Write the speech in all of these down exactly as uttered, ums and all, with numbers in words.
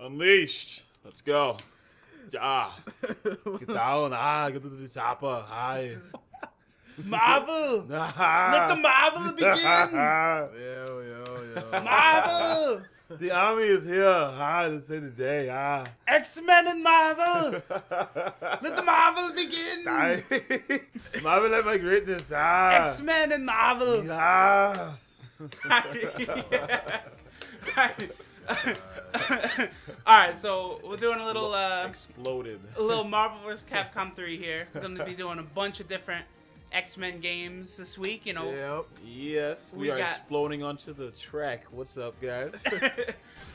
Unleashed. Let's go. Ah, get down. Ah, get to the chopper. Hi. Marvel. Let the Marvel begin. Yo, yo, yo. Marvel. The army is here. Ah, to say the day. Ah. X-Men and Marvel. Let the Marvel begin. Marvel at my greatness. Ah. X-Men and Marvel. Yes. Yeah. All right, so we're doing a little uh, exploded, a little Marvel versus. Capcom three here. We're going to be doing a bunch of different X-Men games this week, you know. Yep. Yes, we, we are got... exploding onto the track. What's up, guys?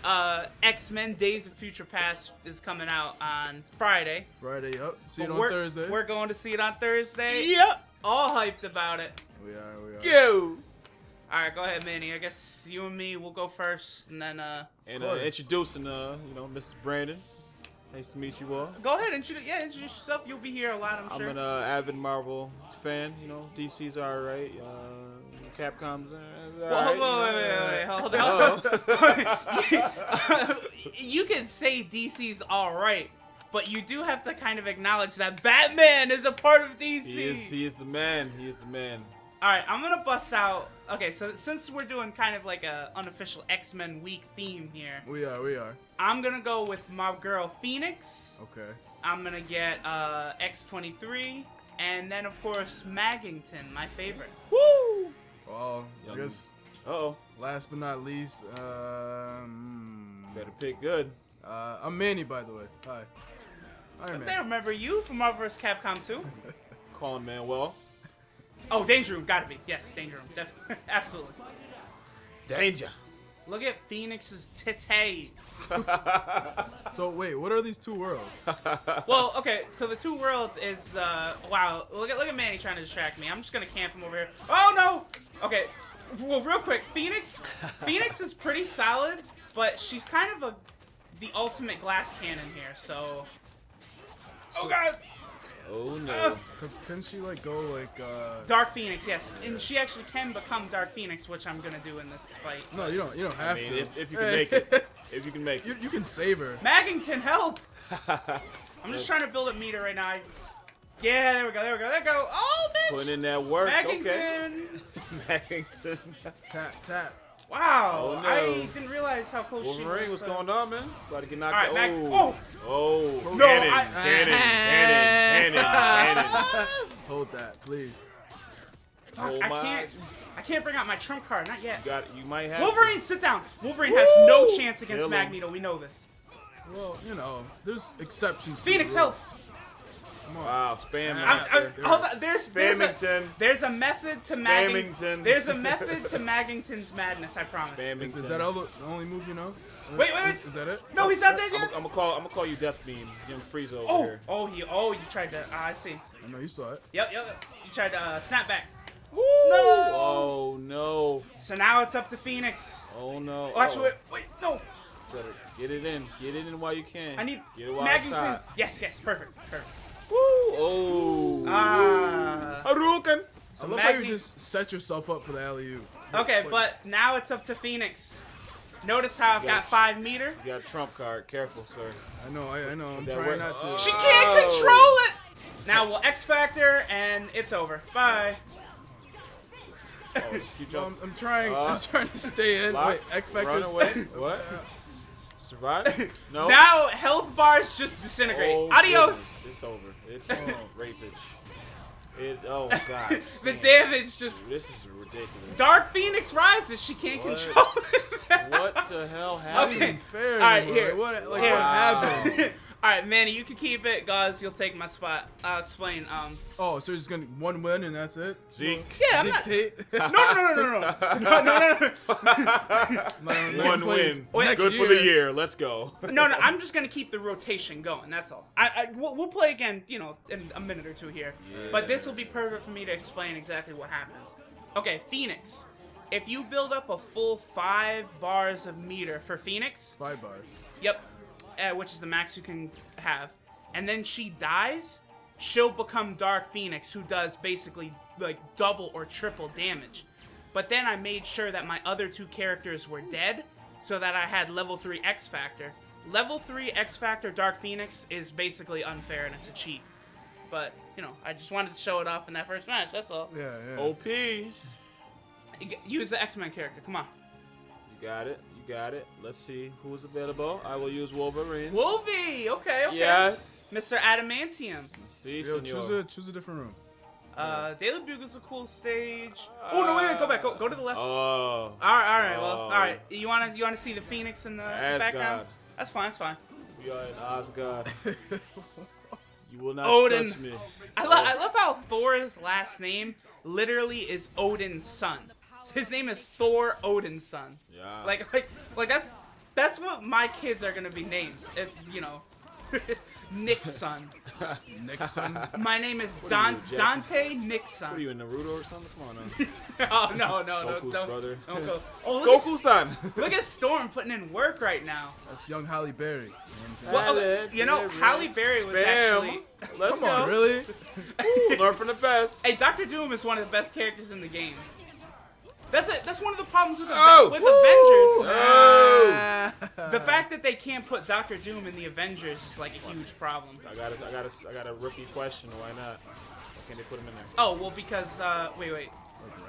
uh, X-Men Days of Future Past is coming out on Friday. Friday, yep. See but it on Thursday. We're going to see it on Thursday. Yep. All hyped about it. We are. We are. Go. All right, go ahead, Manny. I guess you and me will go first, and then uh. And uh, introducing uh, you know, Mister Brandon. Nice to meet you all. Go ahead, introduce. Yeah, introduce yourself. You'll be here a lot, I'm, I'm sure. I'm an uh, avid Marvel fan. You know, D C's all right. Uh, Capcom's all right. Whoa, whoa, wait, wait, wait, hold on. You can say D C's all right, but you do have to kind of acknowledge that Batman is a part of D C. He is. He is the man. He is the man. All right, I'm gonna bust out. Okay, so since we're doing kind of like a unofficial X-Men week theme here. We are, we are. I'm going to go with my girl Phoenix. Okay. I'm going to get uh, X twenty-three. And then, of course, Maggington, my favorite. Woo! Well, Yum. I guess, uh-oh. Last but not least, um... better pick good. Uh, I'm Manny, by the way. Hi. Hi, Manny. They remember you from Marvel versus. Capcom two. Colin Manuel. Oh, Danger Room, gotta be. Yes, Danger Room, definitely. Absolutely. Danger. Look at Phoenix's titties. So, wait, what are these two worlds? Well, okay, so the two worlds is the... Uh, wow, look at, look at Manny trying to distract me. I'm just gonna camp him over here. Oh, no! Okay, well, real quick, Phoenix... Phoenix is pretty solid, but she's kind of a the ultimate glass cannon here, so... Oh, God! Oh no! Because uh, couldn't she like go like uh... Dark Phoenix? Yes, and she actually can become Dark Phoenix, which I'm gonna do in this fight. No, you don't. You don't have I mean, to. If, if you can make it, if you can make it, you, you can save her. Maggington, help! I'm just trying to build a meter right now. I... Yeah, there we go. There we go. There we go. Oh, bitch! Putting in that work. Maggington. Okay. Maggington. Tap tap. Wow! Oh, no. I didn't realize how close Wolverine, she was. Wolverine, what's but... going on, man? About to get knocked out. Right, oh. oh! Oh! No! Cannon! I... Cannon! Cannon! Cannon! Cannon! Hold that, please. Hold I, I can't. I can't bring out my trump card. Not yet. You got. You might have. Wolverine, to. sit down. Wolverine Woo! has no chance against Kill Magneto. Him. We know this. Well, you know, there's exceptions. Phoenix, help! Wow, spam master. I, I, hold on, there's, there's, a, there's a method to Maggington. There's a method to Maggington's madness. I promise. Is, is that all the, the only move you know? Wait, wait, wait. Is, is that it? No, he's not there yet. I'm gonna call. I'm gonna call you Deathbeam, young Frieza over oh. here. Oh, he. Oh, you tried to. Uh, I see. I know you saw it. Yep, yep. You tried to uh, snap back. Woo! No. Oh no. So now it's up to Phoenix. Oh no. Oh, actually, oh. wait, wait, no. Better get it in. Get it in while you can. I need. Get it while Maggington. Yes, yes, perfect, perfect. Woo! Oh! Ah! Haruken! So I love how you just set yourself up for the alley-oop. Okay, like, but now it's up to Phoenix. Notice how I've got, got five meter. You got a trump card. Careful, sir. I know, I, I know. I'm trying work? not to. Oh. She can't control it! Now we'll X-Factor, and it's over. Bye. Oh, just keep jumping. I'm, I'm trying. Uh, I'm trying to stay in. Lock, Wait, X-Factor. What? Survive? No. Now health bars just disintegrate. Oh, Adios. Goodness. It's over. It's oh, rapids. It. Oh god. The man. damage just. This is ridiculous. Dark Phoenix rises. She can't what? control it. What the hell happened? Okay. Fair All right, anymore. here. What? Like here. what happened? All right, Manny, you can keep it, guys. You'll take my spot. I'll explain. Um. Oh, so you're just gonna one win and that's it? Zeke. Yeah. Zeke not... Tate. No, no, no, no, no, no, no, no. no, no one win. Wait, Good year. for the year. Let's go. No, no, I'm just gonna keep the rotation going. That's all. I, I we'll, we'll play again, you know, in a minute or two here. Yeah. But this will be perfect for me to explain exactly what happens. Okay, Phoenix. If you build up a full five bars of meter for Phoenix. Five bars. Yep. Uh, which is the max you can have, and then she dies, she'll become Dark Phoenix, who does basically like double or triple damage. But then I made sure that my other two characters were dead so that I had level three X Factor, level three X-Factor Dark Phoenix is basically unfair and it's a cheat. But, you know, I just wanted to show it off in that first match, that's all. Yeah, yeah. O P. Use the X-Men character, come on. You got it, you got it. Let's see who's available. I will use Wolverine. Wolvie! Okay, okay. Yes. Mister Adamantium. Let's see, Yo, choose a, choose a different room. Uh, Daily Bugle's a cool stage. Uh, oh no! Wait, wait, go back. Go, go to the left. Oh. All right, all right. Oh. Well, all right. You wanna, you wanna see the Phoenix in the, in the background? That's fine. That's fine. We are in Asgard. You will not Odin. touch me. I love, I love how Thor's last name literally is Odin's son. His name is Thor Odin's son. Yeah. Like, like, like that's, that's what my kids are gonna be named. If you know. Nixon. Nixon? My name is Dan you, Dante Nixon. What are you, in Naruto or something? Come on now. Oh, no, no, Goku's no. Brother. Don't go. Oh, Goku's son. Look at Storm putting in work right now. That's young Halle Berry. You know, well, okay, you know Halle Berry was Spam. actually... Let's Come go. on, really? Ooh, learn from the best. Hey, Doctor Doom is one of the best characters in the game. That's a, that's one of the problems with, oh, with Avengers. Oh. The fact that they can't put Doctor Doom in the Avengers is like a huge problem. I got a, I got a, I got a rookie question. Why not? Why can't they put him in there? Oh well, because uh, wait, wait.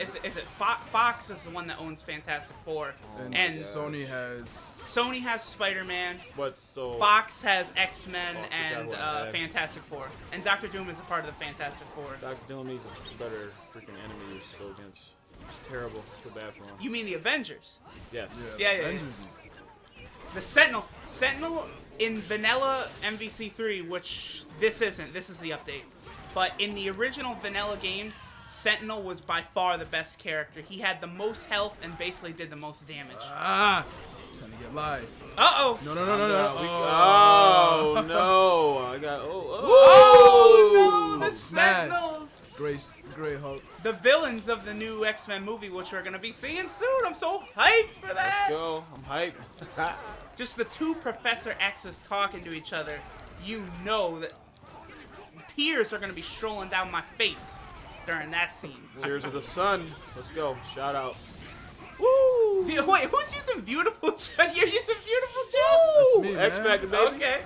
Is it, is it Fo Fox is the one that owns Fantastic Four, and, and Sony has Sony has Spider-Man. But so Fox has X-Men and uh, Fantastic Four, and Doctor Doom is a part of the Fantastic Four. Doctor Doom needs a better freaking enemy to go against. It's terrible. It's bad for him. You mean the Avengers? Yes. Yeah, yeah, yeah, yeah. The Sentinel. Sentinel in vanilla M V C three, which this isn't. This is the update. But in the original vanilla game, Sentinel was by far the best character. He had the most health and basically did the most damage. Ah! Trying to get live. Uh-oh! No, no, no, no, no. Oh, no. Oh, no. I got... Oh, oh. Oh no! The Sentinels! Grace. Great Hulk. The villains of the new X-Men movie, which we're gonna be seeing soon. I'm so hyped for that. Let's go. I'm hyped. Just the two Professor X's talking to each other. You know that tears are gonna be strolling down my face during that scene. Tears of the sun. Let's go. Shout out. Woo! Wait, who's using beautiful? Jen? You're using beautiful Jen? That's me, man. X-Factor, baby. Okay.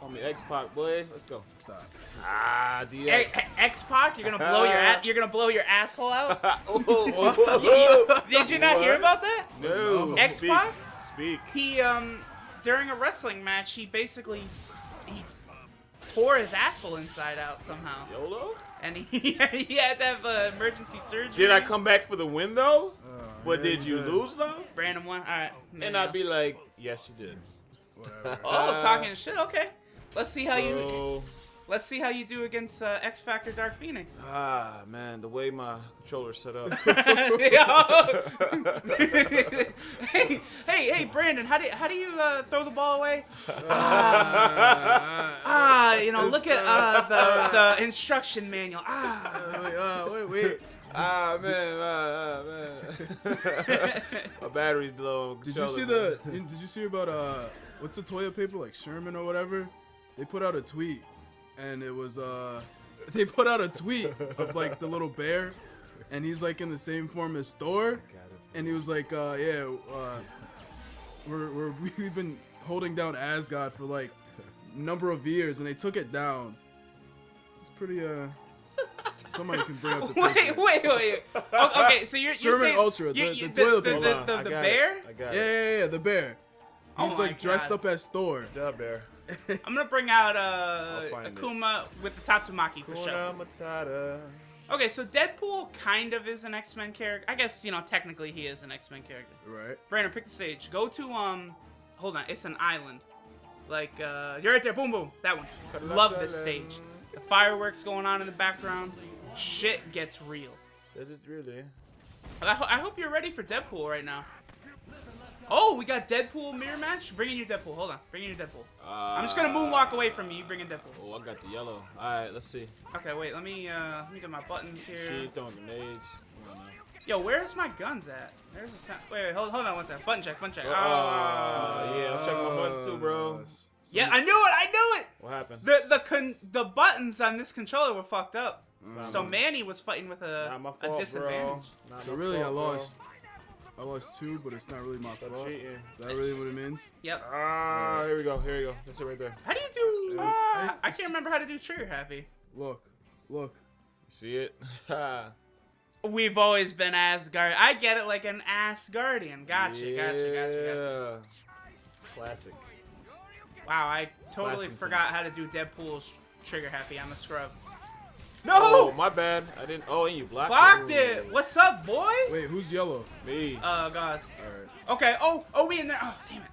Call me X-Pac, boy. Let's go. Stop. Ah, D X. X-Pac, you're gonna blow your you're gonna blow your asshole out. Oh, oh, oh. Did you not what? hear about that? No. X-Pac. Speak. Speak. He um, during a wrestling match, he basically he tore his asshole inside out somehow. YOLO. And he he had to have uh, emergency surgery. Did I come back for the win though? Oh, but yeah, did you yeah. lose though? Brandon won. All right. And I'd be like, yes, you did. Whatever. Oh, talking shit. Okay. Let's see how you so, let's see how you do against uh, X-Factor Dark Phoenix. Ah man, the way my controller's set up. hey, hey, hey, Brandon, how do how do you uh, throw the ball away? Ah, ah you know, look at uh, the the instruction manual. Ah, uh, wait, wait, wait. Ah man, ah man. My battery's low. Did you see the? Did you see about uh? What's the toilet paper, like Sherman or whatever? They put out a tweet, and it was, uh, they put out a tweet of, like, the little bear, and he's, like, in the same form as Thor, and he was like, uh, yeah, uh, we're, we're, we've been holding down Asgard for, like, a number of years, and they took it down. It's pretty, uh... Somebody can bring up the Wait, wait, wait. Okay, so you're, you're saying... Sherman Ultra, the, the, the toilet paper. The, the, the, the bear? It. I got it. Yeah, yeah, yeah, the bear. He's, oh like, dressed God. up as Thor. Duh, bear. I'm going to bring out uh, Akuma it. with the Tatsumaki for Kuna sure. Matata. Okay, so Deadpool kind of is an X-Men character. I guess, you know, technically he is an X-Men character. Right. Brandon, pick the stage. Go to, um, hold on, it's an island. Like, uh, you're right there. Boom, boom. That one. Love this stage. The fireworks going on in the background. Shit gets real. Does it really? I, ho I hope you're ready for Deadpool right now. Oh, we got Deadpool mirror match. Bring in your Deadpool. Hold on. Bring in your Deadpool. Uh, I'm just gonna moonwalk away from you. You bring in Deadpool. Oh, I got the yellow. All right, let's see. Okay, wait. Let me uh, let me get my buttons here. She throwing grenades. Yo, where's my guns at? There's a sound. Wait, wait. Hold, hold on one second. Button check. Button check. Oh, uh, yeah. I'm checking my buttons too, bro. Yeah, I knew it. I knew it. What happened? The the con the buttons on this controller were fucked up. Mm. So Manny was fighting with a, fault, a disadvantage. So really, fault, I lost. Bro. I lost two, but it's not really my fault. Is that really what it means? Yep. Ah, uh, here we go. Here we go. That's it right there. How do you do? Uh, I, I can't remember how to do trigger happy. Look, look. See it? We've always been Asgard. I get it, like an Asgardian. Gotcha, yeah. gotcha, gotcha, gotcha. Classic. Wow, I totally Classic forgot team. how to do Deadpool's trigger happy. I'm a scrub. No! Oh, my bad. I didn't. Oh, and you blocked, blocked it. it. What's up, boy? Wait, who's yellow? Me. Uh, guys. All right. Okay. Oh, oh, we in there. Oh, damn it.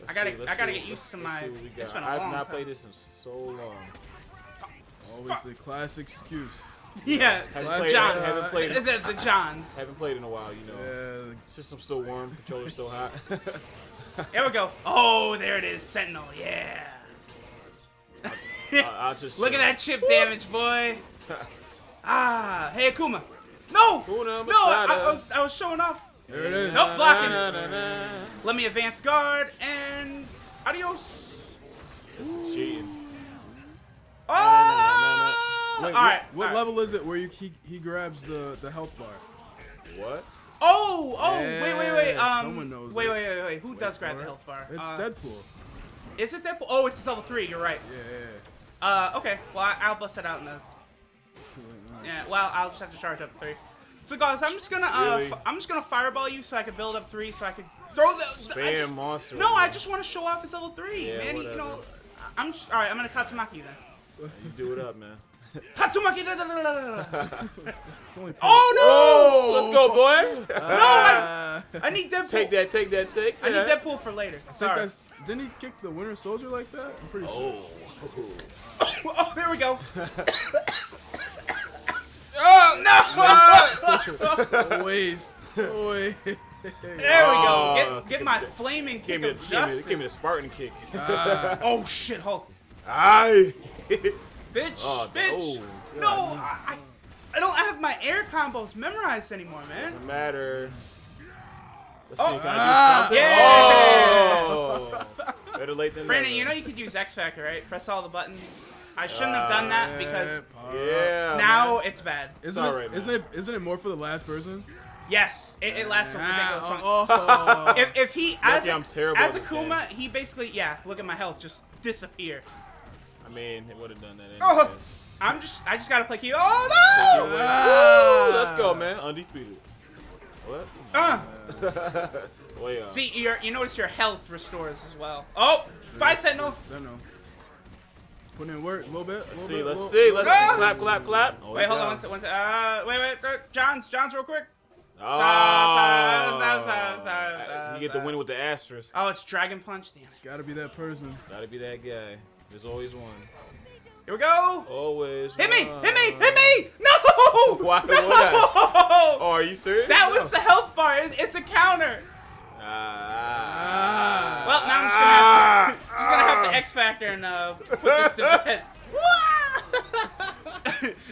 Let's I gotta, see, I gotta see, get used to my. It's been a I've long not time. played this in so long. Always Fuck. the classic excuse. Yeah, haven't John. Played, haven't played in, the, the Johns. Haven't played in a while, you know. Yeah. System's still warm. Controller's still hot. There we go. Oh, there it is. Sentinel. Yeah. I'll, I'll just Look at that chip Woo. damage, boy. Ah, hey Akuma. No, Akuma no, I, I, was, I was showing off. There it is. Nope, blocking. Na, na, na, na. Let me advance guard and adios. This is cheating. Oh! Na, na, na, na. Wait, all right. What, what all level right. is it where you he, he grabs the the health bar? What? Oh, oh, yeah, wait, wait, wait. Um, someone knows. Wait, wait, wait, wait. Who wait does grab it? the health bar? It's uh, Deadpool. Is it Deadpool? Oh, it's level three. You're right. Yeah. yeah, yeah. Uh, okay, well, I, I'll bust it out in the... Yeah, well, I'll just have to charge up three. So, guys, I'm just gonna, uh, really? I'm just gonna fireball you so I can build up three, so I can throw the... Spam the, I just, monster. No, I just want to show off as level three, yeah, man. Whatever. You know, I'm... All right, I'm gonna Tatsumaki you then. You do it up, man. Tatsumaki! Da, da, da, da, da. It's only oh, no! Let's go, boy! Uh, no, I, I need Deadpool. Take that, take that, take that. I need Deadpool for later. I think that's, didn't he kick the Winter Soldier like that? I'm pretty oh. sure. Oh, there we go. Oh, no! No! Waste. There we go. Get, get my flaming kick of justice. Give me the Spartan kick. Uh, oh, shit, Hulk. Aye. Bitch, oh, bitch. Oh, no, I, I don't have my air combos memorized anymore, man. Doesn't matter. Let's oh, see, can I do something? Yeah. Oh. Better late than Brandon, later. You know you could use X-Factor, right? Press all the buttons. I shouldn't uh, have done that because yeah, now man. it's bad. Isn't it, right, isn't, it, isn't it more for the last person? Yes, it, it lasts a ridiculous long. Oh. if, if he, as, I'm terrible as Akuma, he basically, yeah, look at my health, just disappear. I mean, it would have done that anyway. Oh, I'm just, I just got to play Q. Oh, no! Ah. Woo, let's go, man. Undefeated. What? Uh. Way up. See, you you notice your health restores as well. Oh, bye, Sentinel. Sentinel. Put in work a little bit. Let's see, let's see, let's see. Clap, clap, clap. Wait, hold on one second, one second. Uh, wait, wait, Johns, Johns, real quick. Oh. You get the win with the asterisk. Oh, it's Dragon Punch, damn it. Gotta be that person. Gotta be that guy. There's always one. Here we go! Always. Hit me! Hit me! Hit me! No! Why would I? Oh, are you serious? That was the health bar. It's, it's a counter. Uh, well, now I'm just gonna have to, uh, just gonna have to X-Factor and uh, put this to bed.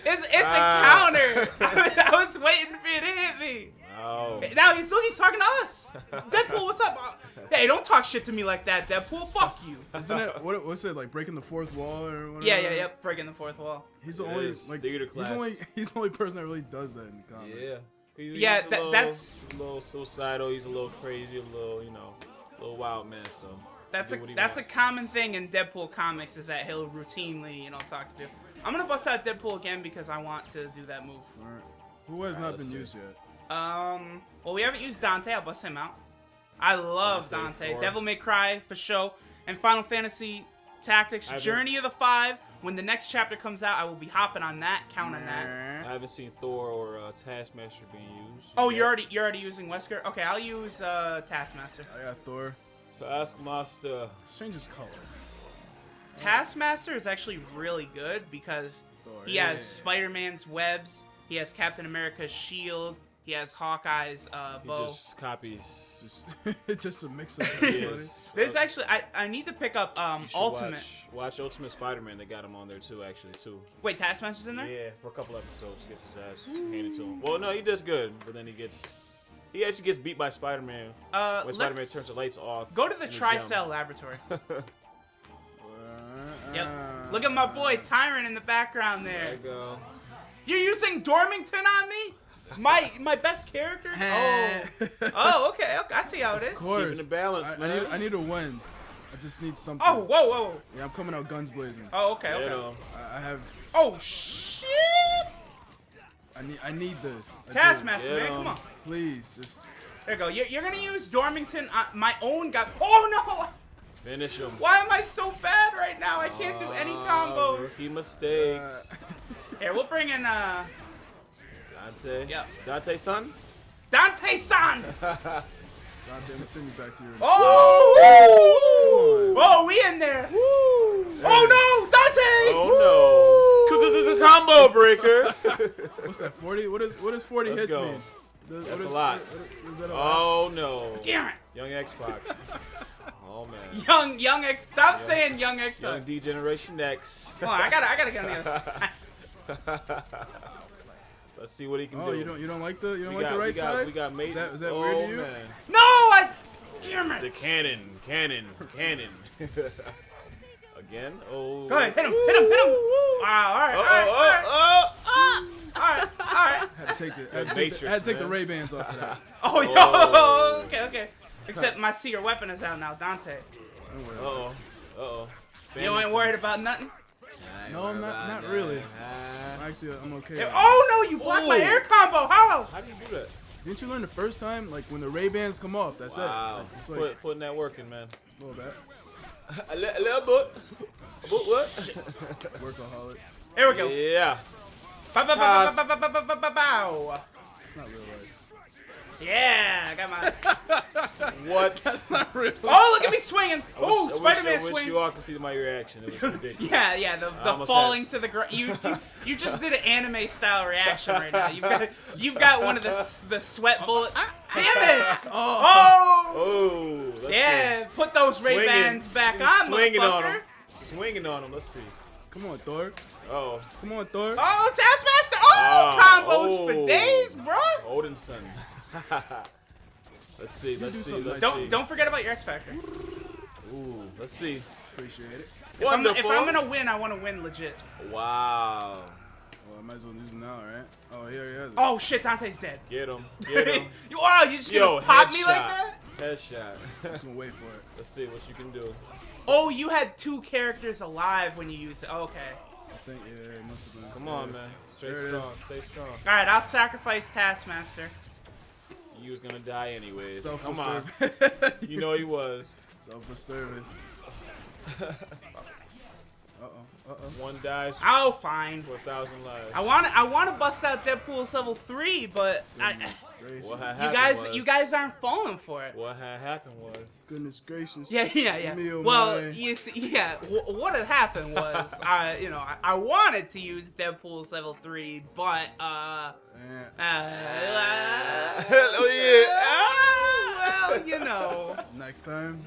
it's it's uh, a counter. I was, I was waiting for you to hit me. Oh. Now he's he's talking to us. Deadpool, what's up? Hey, don't talk shit to me like that, Deadpool. Fuck you. Isn't it? What what's it like? Breaking the fourth wall or whatever? Yeah, yeah, yep. Yeah, breaking the fourth wall. He's the only like theater class. He's only he's the only person that really does that in the comics. Yeah. He's, yeah, he's that, little, that's a little suicidal. He's a little crazy, a little you know, a little wild man. So that's a that's wants. a common thing in Deadpool comics is that he'll routinely you know talk to people. I'm gonna bust out Deadpool again because I want to do that move. All right. Who has All right, not been used yet? Um, well, we haven't used Dante. I'll bust him out. I love Dante. Dante. Devil May Cry, for show. And Final Fantasy Tactics, Journey of the Five. When the next chapter comes out, I will be hopping on that, counting that. I haven't seen Thor or uh, Taskmaster being used. You oh, you're already, you're already using Wesker? Okay, I'll use uh, Taskmaster. I got Thor. Taskmaster. Change his color. Taskmaster is actually really good because Thor, he yeah. has Spider-Man's webs. He has Captain America's shield. He has Hawkeye's uh, bow. He just copies. It's just a mix-up. There's actually, I, I need to pick up um, Ultimate. Watch, watch Ultimate Spider-Man. They got him on there, too, actually, too. Wait, Taskmaster's in there? Yeah, for a couple episodes. He gets his ass handed to him. Well, no, he does good, but then he gets... He actually gets beat by Spider-Man uh, when Spider-Man turns the lights off. Go to the Tri-Cell Laboratory. Yep. Look at my boy Tyrant in the background there. There you go. You're using Dormington on me? my my best character. Oh, oh, okay, okay. I see how it is. Of course. Keeping the balance, I, man. I need, I need a win. I just need something. Oh, whoa, whoa. Yeah, I'm coming out guns blazing. Oh, okay, okay. Yeah. I have. Oh shit. I need, I need this. I Taskmaster, yeah, man, come on. Please, just. There you go. You're, you're gonna use Dormington. Uh, my own guy. Oh no! Finish him. Why am I so bad right now? I can't uh, do any combos. Rookie mistakes. Uh, Here, we'll bring in uh. Dante. Yeah. Dante-san. Dante-san. Dante, I'm gonna send you back to your. Oh! Oh, we in there. Woo. Oh no, Dante! Oh Woo. no. Combo breaker. What's that? forty? What is what does forty Let's hits go. mean? Does, That's is, a lot. Is, is that a oh lot? no! Damn it! Young X-Factor. Oh man. Young Young X. Stop young, saying Young X-Factor. Young D Generation X. Come on, I gotta I gotta get on the other side. Let's see what he can oh, do. Oh, you don't you don't like the you don't we like got, the right we got, side? We got mate. Is that, is that oh, weird to you? Man. No, I. Damn it! The cannon, cannon, cannon. Again? Oh. Go ahead, hit him, hit him, hit him! Wow, all right, all right, all right. Oh, oh, oh, all right, all right. I had to take the, I had to take, the, I had to take the Ray-Bans off of that. Oh, yo! Oh. Okay, okay. Except my secret weapon is out now, Dante. Uh-oh, uh-oh. You ain't worried about nothing? No, I'm not, not really. I'm actually, I'm okay. Oh, no, you blocked oh. my air combo. How? How do you do that? Didn't you learn the first time? Like, when the Ray-Bans come off, that's wow. it. Wow, like, Put, putting that work in, man. A little bit. A little bit. A boot what? Workaholics. Here we go. Yeah. Bow, bow, bow, bow, bow, bow, bow, bow, bow, bow. It's not real life. Yeah, I got my. What? That's not real life. Oh, look at me swinging. Oh, Spider-Man swing. I wish you all could see my reaction. It was ridiculous. Yeah, yeah, the, the falling had... to the ground. You, you you just did an anime style reaction right now. You've got you've got one of the the sweat bullets. Damn it! Oh. Oh. Yeah, it. Put those Ray Bans back on, swinging motherfucker. On him. Swinging on him. Let's see. Come on, Thor. Oh. Come on, Thor. Oh, Taskmaster. Oh, ah, combos oh. for days, bro. Odinson. Let's see. Let's see. Let's don't see. don't forget about your X Factor. Ooh, let's see. Appreciate it. If I'm, if I'm gonna win, I want to win legit. Wow. Well, I might as well lose now, right? Oh, here he is. Oh shit, Dante's dead. Get him. Get him. You wow, you just Yo, gonna pop me shot. like that? Headshot. I'm just gonna wait for it. Let's see what you can do. Oh, you had two characters alive when you used it. Oh, okay. I think yeah, it must have been. Come on, man. Stay strong. Stay strong. All right, I'll sacrifice Taskmaster. You was gonna die anyways. Come on. You know he was. Selfless service. Uh oh. Uh oh. One dies. Oh, fine. For a thousand lives. I want. I want to bust out Deadpool's level three, but I, what had you guys, was, you guys aren't falling for it. What had happened was. Goodness gracious. Yeah, yeah, yeah. Me, oh well, my. you see, yeah. W what had happened was, I, you know, I, I wanted to use Deadpool's level three, but uh. Yeah. Uh, uh, oh yeah. Uh, well, you know. Next time.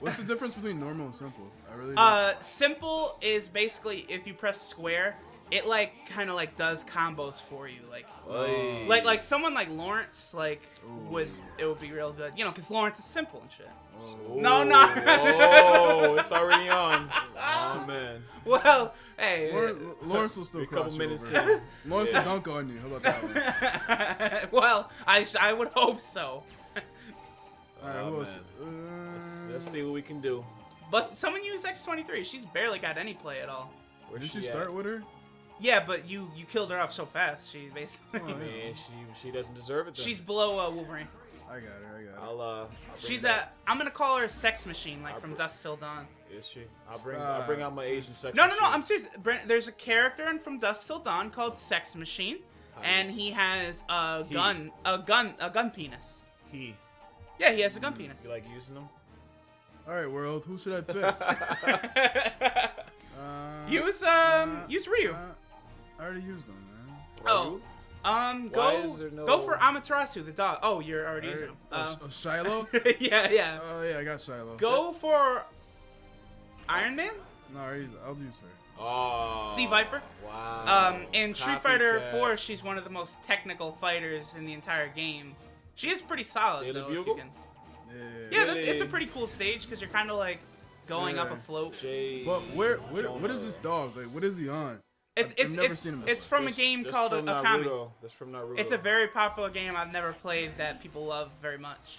What's the difference between normal and simple? I really. Don't. Uh, simple. Is basically if you press square, it like kind of like does combos for you, like Oy. like like someone like Lawrence like Ooh. would it would be real good, you know, because Lawrence is simple and shit. Ooh. No, no. Oh, it's already on. Oh man. Well, hey, Lawrence, Lawrence will still a cross couple you minutes over. In. Lawrence yeah. will dunk on you. How about that one? Well, I I would hope so. All right, oh, who else? Uh, let's, let's see what we can do. But someone used X twenty-three. She's barely got any play at all. Where's Didn't you at? start with her? Yeah, but you you killed her off so fast. She basically. Oh, man, she she doesn't deserve it. Though. She's below uh, Wolverine. I got her. I got her. I'll, uh, I'll She's a. I'm gonna call her a sex machine, like I'll from Dusk Till Dawn. Is she? I'll bring. Stop. I'll bring out my Asian sex. No, no, no. Machine. I'm serious. Brent, there's a character in From Dusk Till Dawn called Sex Machine, How and he has a he. gun, a gun, a gun penis. He. Yeah, he has a gun mm. penis. You like using them? All right, world. Who should I pick? uh, use um, uh, use Ryu. Uh, I already used them, man. Oh, um, go no... go for Amaterasu, the dog. Oh, you're already using him. Uh, oh, Shiloh. Yeah, yeah. Oh, yeah, I got Shiloh. Go for Iron Man. No, I'll use her. Oh. Sea Viper. Wow. Um, in Street Fighter Four, she's one of the most technical fighters in the entire game. She is pretty solid Daily though. Bugle? If you can... Yeah, yeah, yeah that's, it's a pretty cool stage because you're kind of like going yeah. up a float. But where, where, what is this dog? Like, what is he on? It's it's it's, it's from a game that's, that's called a, a comic. That's from Naruto. It's a very popular game I've never played that people love very much.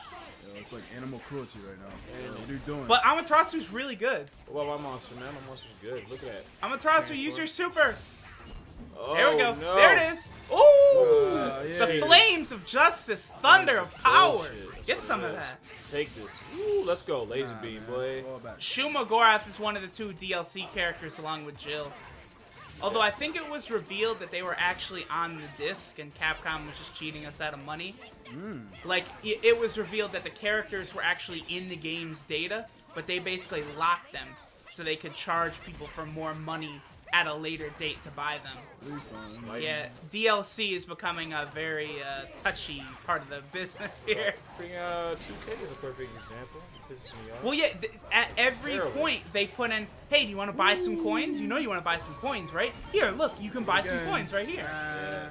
Yeah, it's like animal cruelty right now. Yeah. What are you doing? But Amaterasu's really good. Well, my monster, man, my monster's good. Look at that. Amaterasu, use your super. Oh, there we go. No. There it is. Ooh, uh, yeah, the yeah. flames of justice, thunder of power. Get some of that. Take this. Ooh, let's go, laser nah, beam, man. boy. Shuma Gorath is one of the two D L C characters along with Jill. Although I think it was revealed that they were actually on the disc and Capcom was just cheating us out of money. Mm. Like, it, it was revealed that the characters were actually in the game's data, but they basically locked them so they could charge people for more money at a later date to buy them. Yeah, D L C is becoming a very uh, touchy part of the business here. Uh, two K is a perfect example. Well, yeah, th at every Terrible. point they put in, hey, do you want to buy Ooh. some coins? You know you want to buy some coins, right? Here, look, you can buy okay. some coins right here. Uh,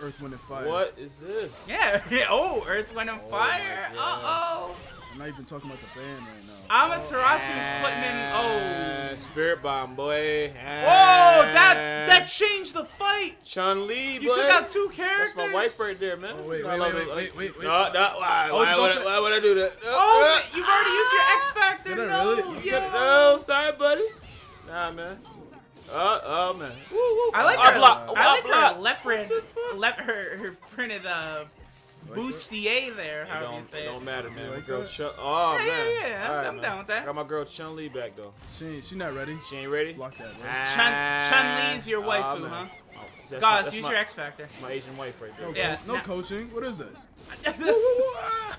Earth, Wind, and Fire. What is this? Yeah, oh, Earth, Wind, and oh Fire. Uh-oh. I'm not even talking about the band right now. Amaterasu oh. is putting in, oh. Uh, Spirit Bomb, boy. Uh, Whoa, that that changed the fight. Chun-Li, boy. You took out two characters. That's my wife right there, man. Oh, wait, wait, wait, wait, wait, wait, wait. No, no, why, oh, why, would, I, why would I do that? No, oh, uh, you've already used your X-Factor. Did I really? No, you yeah. no, sorry, buddy. Nah, man. Uh, oh, man. Woo, woo. I like her, block. I like her leopard, lep her, her printed, uh, like bustier there, how do you say it? Don't matter, man. Like girl Chun oh, yeah, man. Yeah, yeah. Right, I'm man. down with that. Got my girl Chun-Li back, though. She, she not ready. She ain't ready? Block that, bro. Ah. Chun-Li's your waifu, oh, huh? Oh, Guys, use my, your X-Factor. My Asian wife right there. No, yeah. no nah. coaching. What is this?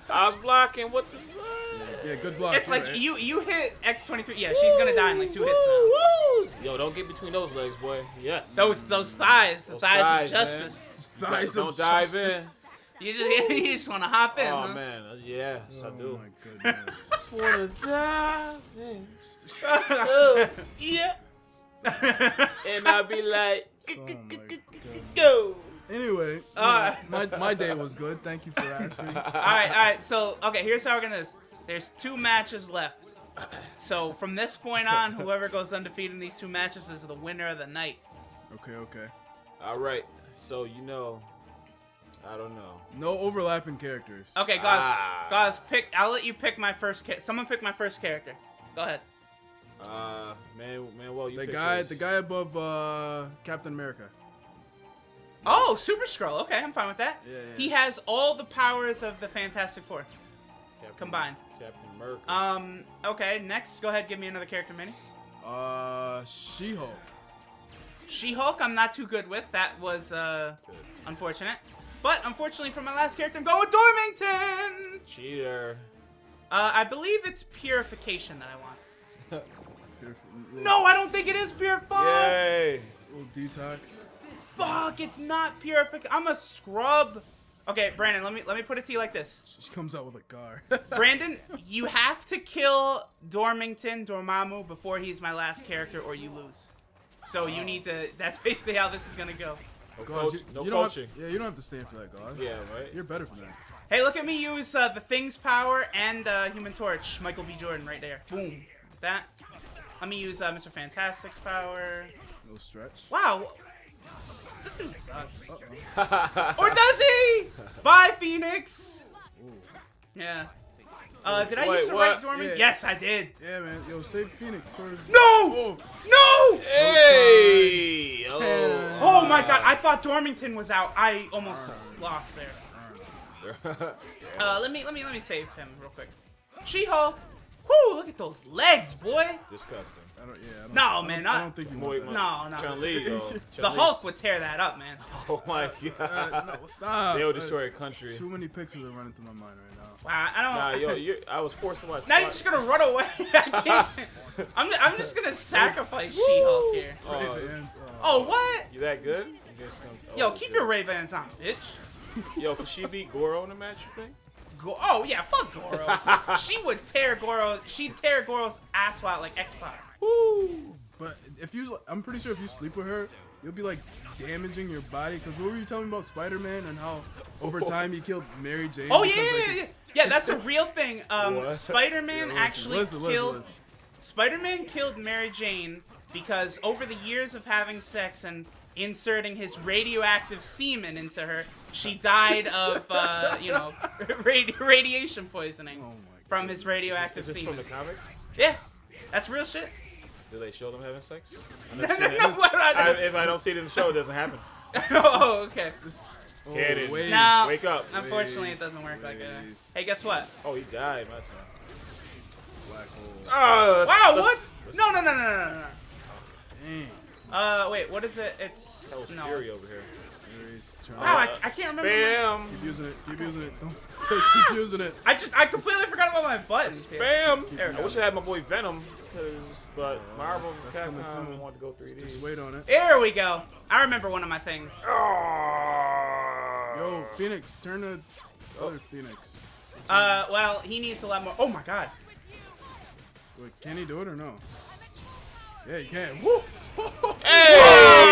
I was blocking. What the fuck? Yeah, yeah, good block. It's like right. you you hit X twenty-three. Yeah, woo, she's going to die in like two woo, hits now. Woo. Yo, don't get between those legs, boy. Yes. Those those thighs. The thighs, thighs of justice. Thighs of justice. Don't dive in. You just, you just want to hop in. Oh, huh? man. Yes, oh, I do. Oh, my goodness. Just want to dive in. Oh, yeah. And I'll be like, oh, go. Anyway, uh, my, my day was good. Thank you for asking. All right, all right. So, okay, here's how we're going to do this. There's two matches left. So, from this point on, whoever goes undefeated in these two matches is the winner of the night. Okay, okay. All right. So, you know... I don't know. No overlapping characters. Okay, guys, ah. guys, pick. I'll let you pick my first. Someone pick my first character. Go ahead. Uh, man, man, well, you. The guy, his. the guy above uh, Captain America. Oh, Super Skrull. Okay, I'm fine with that. Yeah, yeah. He has all the powers of the Fantastic Four Captain, combined. Captain America. Um. Okay. Next, go ahead. Give me another character, Manny. Uh, She-Hulk. She-Hulk. I'm not too good with. That was uh, good. unfortunate. But, unfortunately, for my last character, I'm going with Dormington! Cheater. Uh, I believe it's Purification that I want. No, I don't think it is Purify! Yay! A little detox. Fuck, it's not Purification. I'm a scrub. Okay, Brandon, let me let me put it to you like this. She comes out with a car. Brandon, you have to kill Dormington, Dormammu, before he's my last character, or you lose. So you need to, that's basically how this is gonna go. No, guys, coach, you, no you coaching. Have, yeah, you don't have to stand for that, guys. Yeah, right? You're better for that. Hey, look at me use uh, the Thing's power and uh, Human Torch. Michael B. Jordan right there. Boom. That. Let me use uh, Mister Fantastic's power. No stretch. Wow. This dude sucks. Uh-oh. Or does he? Bye, Phoenix. Ooh. Yeah. Uh, did I Wait, use the what? right Dormant? Yeah. Yes, I did. Yeah, man. Yo, save Phoenix. Sort of... No! Oh. No! Hey! Oh, oh my God! I thought Dormington was out. I almost right. lost there. Right. uh, let me, let me, let me save him real quick. She-Hulk. Whoo! Look at those legs, boy. Disgusting. I don't. Yeah. I don't, no, I don't, man. I, I don't think you want that. No, no. Chun-Li, though. The Hulk would tear that up, man. Oh my God. Uh, no, stop. They will destroy a country. Too many pictures are running through my mind right now. Wow, I don't. Nah, yo, you're, I was forced to watch. Now you're just gonna run away. I can't, I'm, I'm just gonna sacrifice She-Hulk here. Oh, oh, what? You that good? You just gonna, oh, yo, keep dude. your Ray-Bans on, bitch. Yo, could she beat Goro in a match? You think? Go oh yeah, fuck Goro. She would tear Goro. She'd tear Goro's ass out like X-Pac. Woo! But if you, I'm pretty sure if you sleep with her, you'll be like damaging your body. Cause what were you telling me about Spider-Man and how over time he killed Mary Jane? Oh yeah, because, like, yeah, yeah. Yeah, that's a real thing. Um, Spider-Man yeah, actually listen, listen, killed. Spider-Man killed Mary Jane because over the years of having sex and inserting his radioactive semen into her, she died of, uh, you know, radi radiation poisoning oh from his radioactive semen. Is this, is this semen. From the comics? Yeah, that's real shit. Do they show them having sex? I no, no, no, I, if I don't see it in the show, it doesn't happen. Oh, okay. Oh, yeah, it is. Ways, no, wake up. Unfortunately, ways, it doesn't work ways. like that. Hey, guess what? Oh, he died. My turn. Black hole. Uh, wow, let's, what? Let's, no, no, no, no, no, no. Damn. Uh, wait, what is it? It's that was no. Fury over here. Wow, I, I can't remember. Spam. Keep using it. Keep using it. Don't ah! keep using it. I just I completely forgot about my buttons. Spam. Here. There I wish I had my boy Venom, but Marvel Capcom wanted to go three D. Just wait on it. There we go. I remember one of my things. Oh. Yo, Phoenix, turn the other Phoenix. Uh, well, he needs a lot more. Oh my God. Wait, can he do it or no? Yeah, you can. Woo! Hey! Whoa!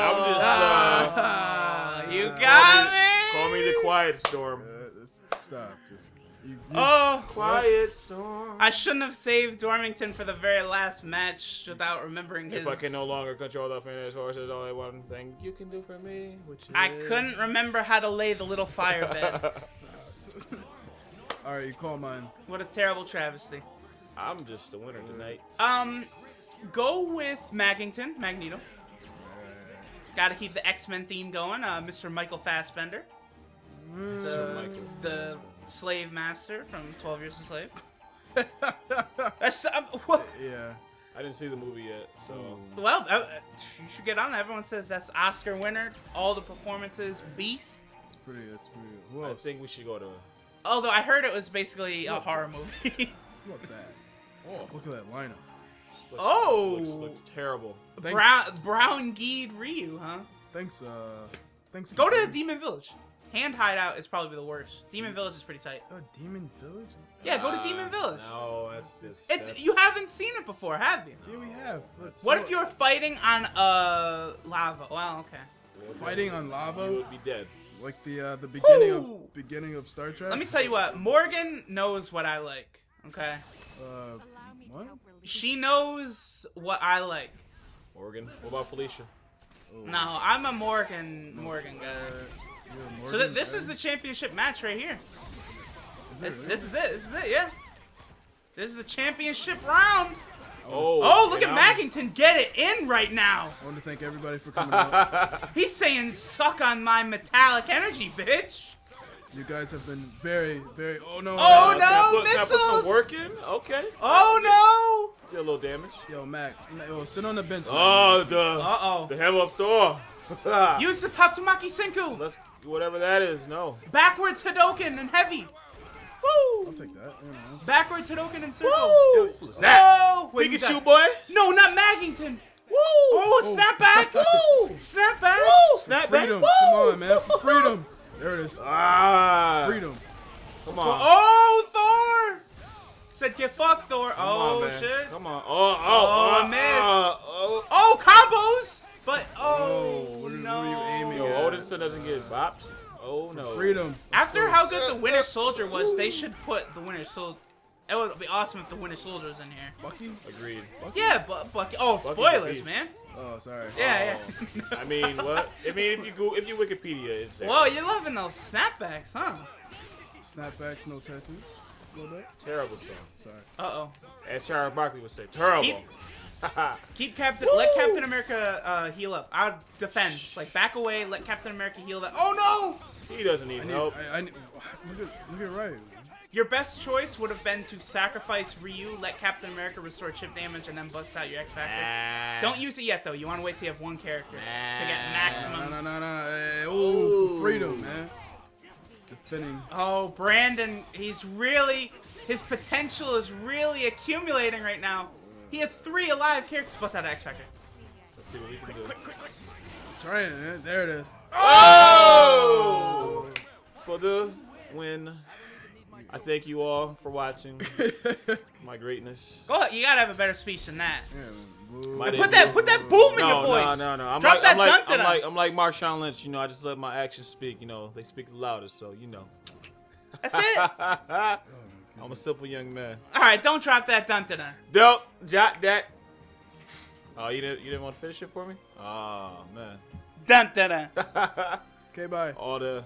I'm just, uh... Ah, you uh, got call me! Call me the Quiet Storm. Uh, stop, just... You, you, oh! Quiet what? Storm. I shouldn't have saved Dormington for the very last match without remembering his... If I can no longer control the finished horse, there's only one thing you can do for me, which is... I couldn't remember how to lay the little fire bed. Alright, you call mine. What a terrible travesty. I'm just the winner tonight. Um... Go with Maggington, Magneto. Got to keep the X-Men theme going. Uh, Mister Michael Fassbender, Mister Michael, the slave master from twelve Years a Slave. That's, um, what? Yeah, I didn't see the movie yet, so. Well, uh, you should get on that. Everyone says that's Oscar winner. All the performances, beast. It's pretty. That's pretty. Who else? I think we should go to. Although I heard it was basically a horror movie. Look at that. Oh, look at that lineup. Looks, oh, looks, looks terrible. Thanks. Brown, brown geed Ryu, huh? Thanks. Uh, thanks. Go to the Demon Village. Hand hideout is probably the worst. Demon Village is pretty tight. Oh, Demon Village? Yeah, go to Demon Village. Uh, no, that's just. It's that's... you haven't seen it before, have you? No, yeah, we have. Let's what look. If you were fighting on uh lava? Well, okay. Fighting on lava? You would be dead. Like the uh, the beginning Ooh. of beginning of Star Trek. Let me tell you what. Morgan knows what I like. Okay. Uh. What? She knows what I like. Morgan. What about Felicia? Oh. No, I'm a Morgan Morgan guy. Uh, Morgan so th this guy? is the championship match right here. Is this, really? this is it. This is it. Yeah. This is the championship round. Oh. Oh, look at I'm... Maggington get it in right now. I want to thank everybody for coming out. He's saying, "Suck on my metallic energy, bitch." You guys have been very, very. Oh no! Oh no! no missiles! Not working? Okay. Oh no! Did a little damage. Yo, Mac. Yo, sit on the bench. Oh, man. the. Uh oh. The Hammer of Thor. Use the Tatsumaki Senku. Let's whatever that is. No. Backwards Hadouken and heavy. Woo! I'll take that. Yeah, backwards Hadouken and circle. Woo! Yo, who's that? Oh, wait, Pikachu boy. No, not Maggington. Woo! Oh, oh. snap back! Woo! Snap back! Woo! Snap back! Freedom! Woo! Come on, man! For freedom! There it is. Ah. Freedom. Come on. Oh, Thor! Said get fucked, Thor. Come oh, on, shit. Come on. Oh, oh, oh, oh miss. Uh, oh. oh, combos! But, oh, oh no. You aiming Yo, at? Odinson doesn't get bops. Oh, For no. Freedom. Let's After how good the Winter Soldier was, they should put the Winter Soldier. It would be awesome if the Winter Soldier was in here. Bucky? Agreed. Bucky? Yeah, bu Bucky. Oh, Bucky spoilers, man. Oh, sorry. Yeah, oh. yeah. I mean, what? I mean, if you go, if you Wikipedia, it's there. Whoa, you're loving those snapbacks, huh? Snapbacks, no tattoo. A little bit. Terrible song. Sorry. Uh oh. As Charles Barkley would say, terrible. Keep, keep Captain. Woo! Let Captain America uh, heal up. I'll defend. Like back away. Let Captain America heal up. Oh no! He doesn't need help. I, I need, look at look at Ryu. Your best choice would have been to sacrifice Ryu, let Captain America restore chip damage, and then bust out your X-Factor. Nah. Don't use it yet, though. You want to wait till you have one character nah. to get maximum. No, no, no, no. Oh, for freedom, man. Defending. Oh, Brandon, he's really, his potential is really accumulating right now. He has three alive characters. Bust out X-Factor. Let's see what we can quick, do. Quick, quick, quick. I'm trying, man. There it is. Oh! For the win. I thank you all for watching my greatness. Oh, you gotta have a better speech than that. Yeah, put that, put that boom no, in your voice. No, no, no. I'm Drop like, that I'm like, I'm like, I'm like Marshawn Lynch. You know, I just let my actions speak. You know, they speak the loudest. So you know. That's it. I'm a simple young man. All right, don't drop that dun-dun-dun. Don't drop that. Oh, you didn't you didn't want to finish it for me? Oh man. Dun, dun, dun. Okay, bye. All the